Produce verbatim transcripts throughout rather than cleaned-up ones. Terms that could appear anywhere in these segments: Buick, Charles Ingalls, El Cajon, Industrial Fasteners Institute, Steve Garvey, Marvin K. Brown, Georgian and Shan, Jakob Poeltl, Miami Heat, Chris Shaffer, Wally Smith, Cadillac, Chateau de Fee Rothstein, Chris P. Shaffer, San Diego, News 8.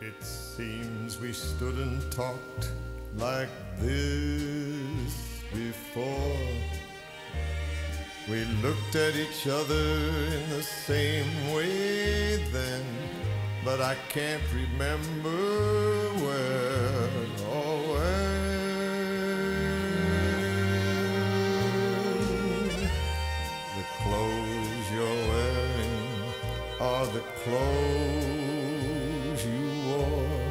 It seems we stood and talked like this before. We looked at each other in the same way then, but I can't remember where or when. The clothes you're wearing are the clothes you wore,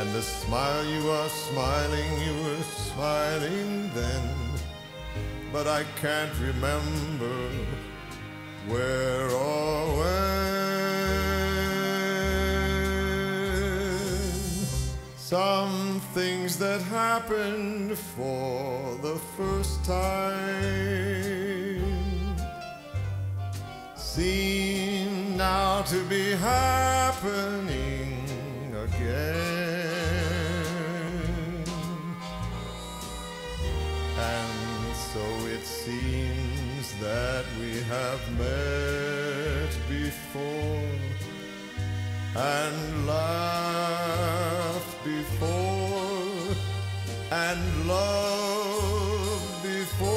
and the smile you are smiling, you were smiling then, but I can't remember where or when. Some things that happened for the first time seem now to be happening again. And so it seems that we have met before and laughed before and loved before,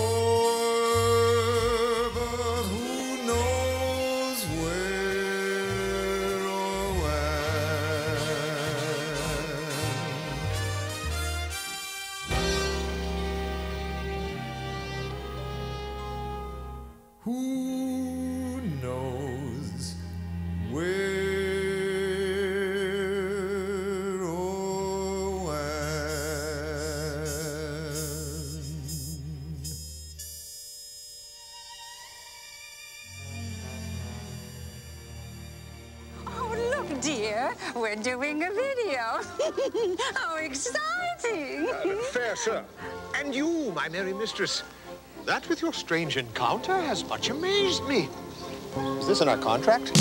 but who knows where or when. Who knows where or when? Oh, look, dear, we're doing a video. How exciting! Uh, fair sir, and you, my merry mistress. That with your strange encounter has much amazed me. Is this in our contract?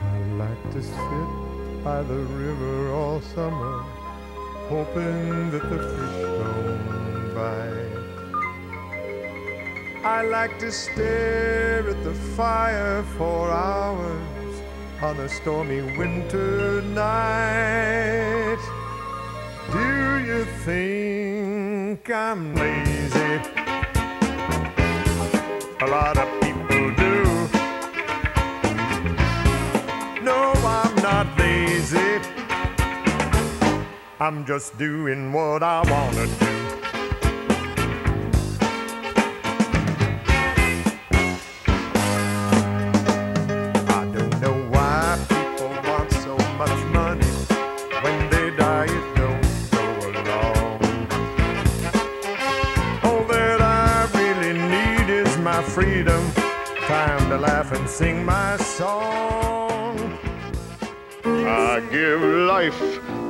I like to sit by the river all summer, hoping that the fish don't bite. I like to stare at the fire for hours on a stormy winter night. Do you think I'm lazy? A lot of people do. No, I'm not lazy. I'm just doing what I wanna do. Freedom, time to laugh and sing my song. I give life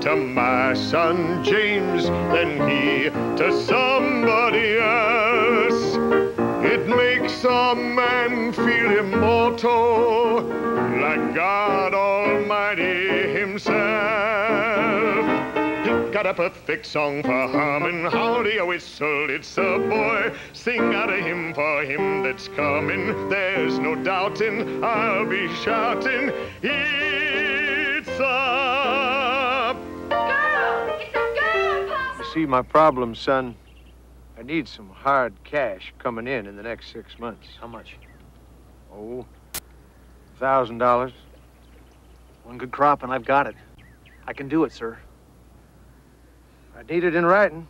to my son James, then he to somebody else. It makes a man feel immortal, like God Almighty himself. Got a perfect song for humming, howdy a whistle, it's a boy. Sing out a hymn for him that's coming. There's no doubting, I'll be shouting. It's a girl! It's a girl, Pop! You see my problem, son? I need some hard cash coming in in the next six months. How much? Oh, a thousand dollars. One good crop and I've got it. I can do it, sir. I need it in writing.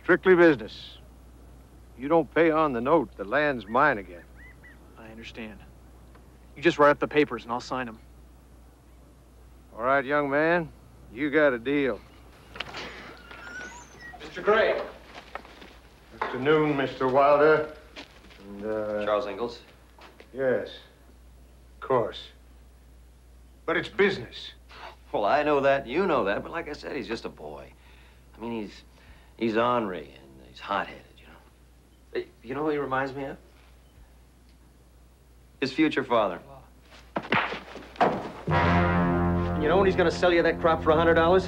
Strictly business. You don't pay on the note, the land's mine again. I understand. You just write up the papers and I'll sign them. All right, young man. You got a deal. Mister Gray. Afternoon, Mister Wilder. And, uh, Charles Ingalls? Yes. Of course. But it's business. Well, I know that, you know that, but like I said, he's just a boy. I mean, he's, he's ornery and he's hot-headed, you know. You know who he reminds me of? His future father-in-law. And you know when he's gonna sell you that crop for a hundred dollars?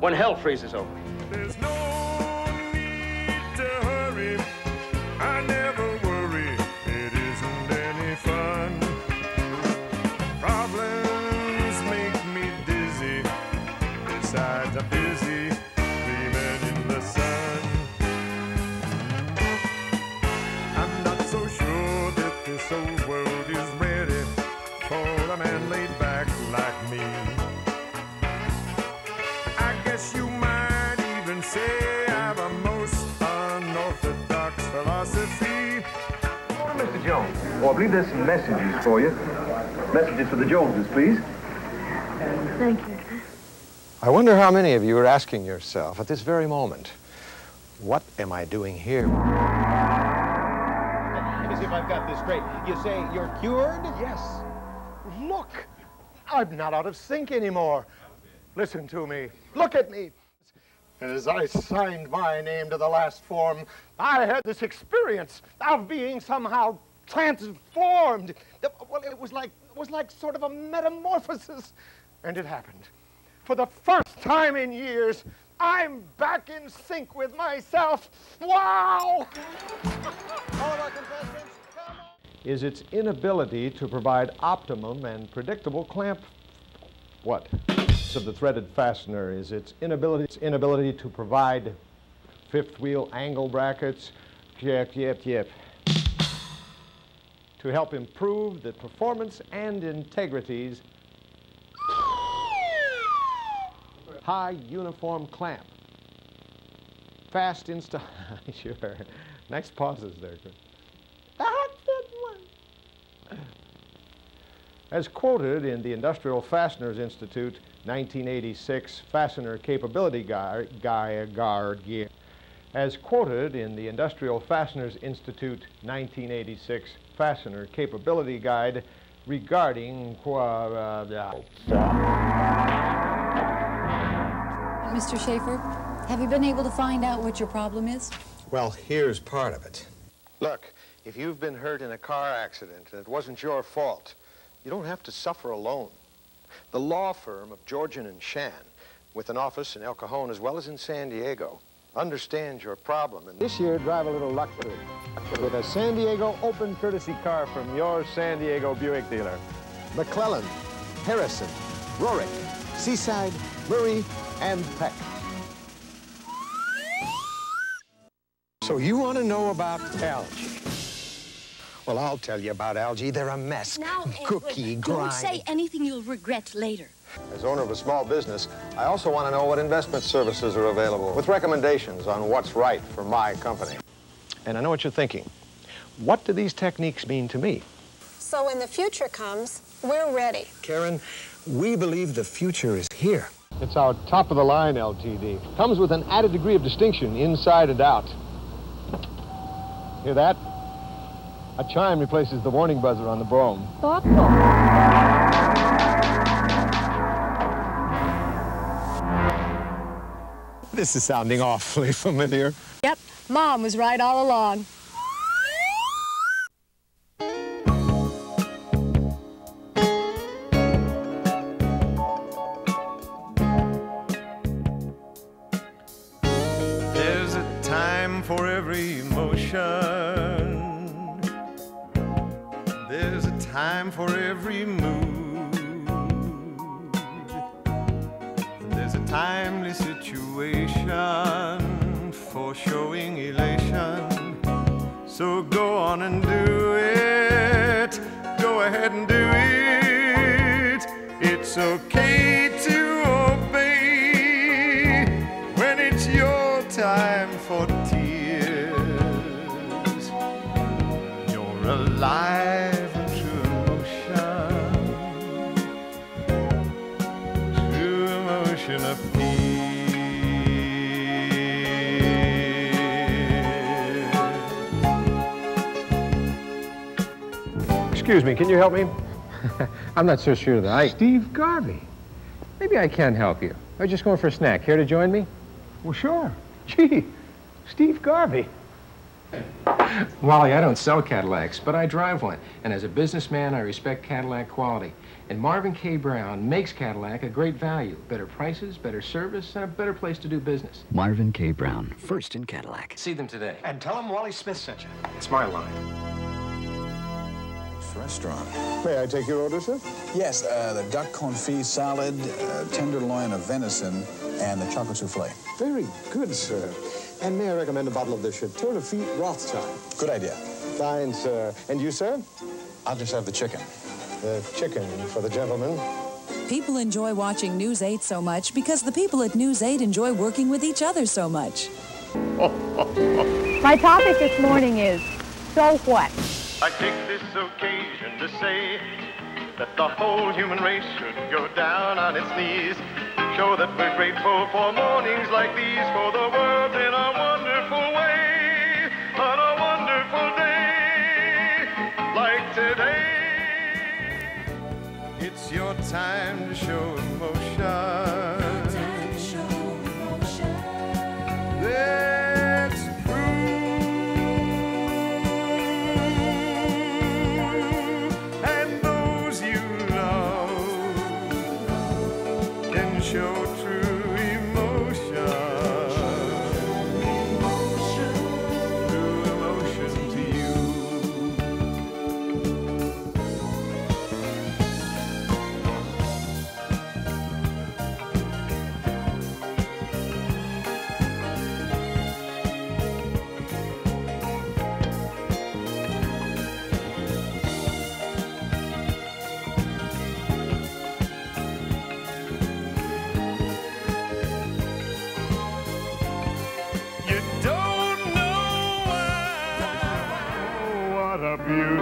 When hell freezes over. There's no need they have a most unorthodox philosophy. Mister Jones, oh, I believe there's some messages for you. Messages for the Joneses, please. Thank you. I wonder how many of you are asking yourself at this very moment, what am I doing here? Let me see if I've got this straight. You say you're cured? Yes. Look, I'm not out of sync anymore. Listen to me. Look at me. And as I signed my name to the last form, I had this experience of being somehow transformed. Well, it was like, it was like sort of a metamorphosis. And it happened. For the first time in years, I'm back in sync with myself. Wow! All our contestants, come on. Is its inability to provide optimum and predictable clamp. What? Of the threaded fastener is its inability, its inability to provide fifth wheel angle brackets. Yep, yep, yep. To help improve the performance and integrities. High uniform clamp. Fast install. Sure. Nice pauses there. That's that one. As quoted in the Industrial Fasteners Institute nineteen eighty-six Fastener Capability Guide, Guide, as quoted in the Industrial Fasteners Institute nineteen eighty-six Fastener Capability Guide regarding Mister Shaffer, have you been able to find out what your problem is? Well, here's part of it. Look, if you've been hurt in a car accident and it wasn't your fault, you don't have to suffer alone. The law firm of Georgian and Shan, with an office in El Cajon as well as in San Diego, understands your problem. And this year, drive a little luck to it with a San Diego open courtesy car from your San Diego Buick dealer. McClellan, Harrison, Rorick, Seaside, Murray, and Peck. So you want to know about algae? Well, I'll tell you about algae. They're a mess. Now, cookie grind. Don't say anything you'll regret later. As owner of a small business, I also want to know what investment services are available with recommendations on what's right for my company. And I know what you're thinking. What do these techniques mean to me? So when the future comes, we're ready. Karen, we believe the future is here. It's our top-of-the-line L T D. Comes with an added degree of distinction inside and out. Hear that? A chime replaces the warning buzzer on the broom. Thoughtful. This is sounding awfully familiar. Yep, Mom was right all along. There's a time for every emotion. There's a time for every mood. There's a timely situation for showing elation. So go on and do it. Go ahead and do it. It's okay to obey when it's your time for tears. You're alive. Excuse me, can you help me? I'm not so sure that I... Steve Garvey. Maybe I can help you. I was just going for a snack. Here to join me? Well, sure. Gee, Steve Garvey. Wally, I don't sell Cadillacs, but I drive one. And as a businessman, I respect Cadillac quality. And Marvin K. Brown makes Cadillac a great value. Better prices, better service, and a better place to do business. Marvin K. Brown, first in Cadillac. See them today. And tell them Wally Smith sent you. It's my line. Restaurant. May I take your order, sir? Yes, uh, the duck confit salad, uh, tenderloin of venison, and the chocolate souffle. Very good, sir. And may I recommend a bottle of the Chateau de Fee Rothstein? Good idea. Fine, sir. And you, sir? I'll just have the chicken. The chicken for the gentleman. People enjoy watching News eight so much because the people at News eight enjoy working with each other so much. My topic this morning is, so what? I take this occasion to say that the whole human race should go down on its knees. Show that we're grateful for mornings like these, for the world in a wonderful way, on a wonderful day like today. It's your time to show emotion. Time to show emotion. Let's show true emotion, emotion. True emotion to you.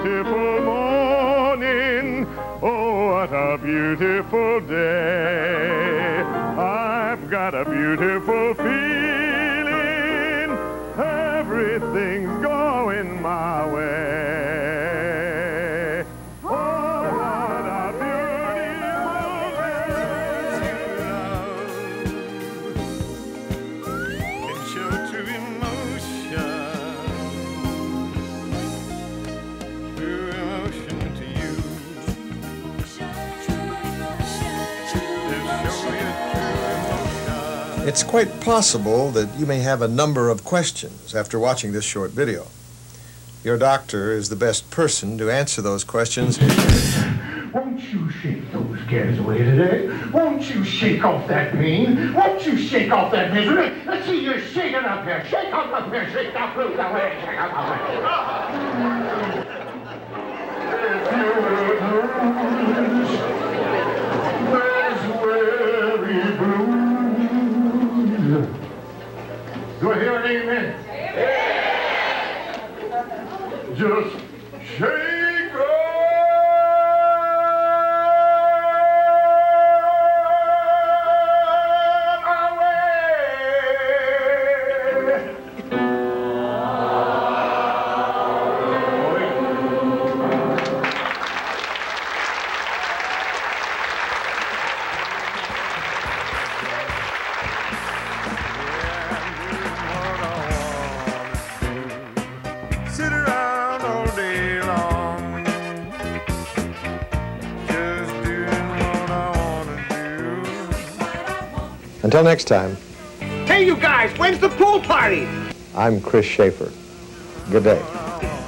Beautiful morning, oh what a beautiful day. I've got a beautiful feeling, everything's going my way. Oh what a beautiful day. Can show true emotion. It's quite possible that you may have a number of questions after watching this short video. Your doctor is the best person to answer those questions. Won't you shake those cares away today? Won't you shake off that pain? Won't you shake off that misery? Let's see you shake it up here. Shake off up here. Shake that fruit away. Shake up away. Do I hear an amen? Amen! Just shake Until next time. Hey, you guys, when's the pool party? I'm Chris Shaffer. Good day.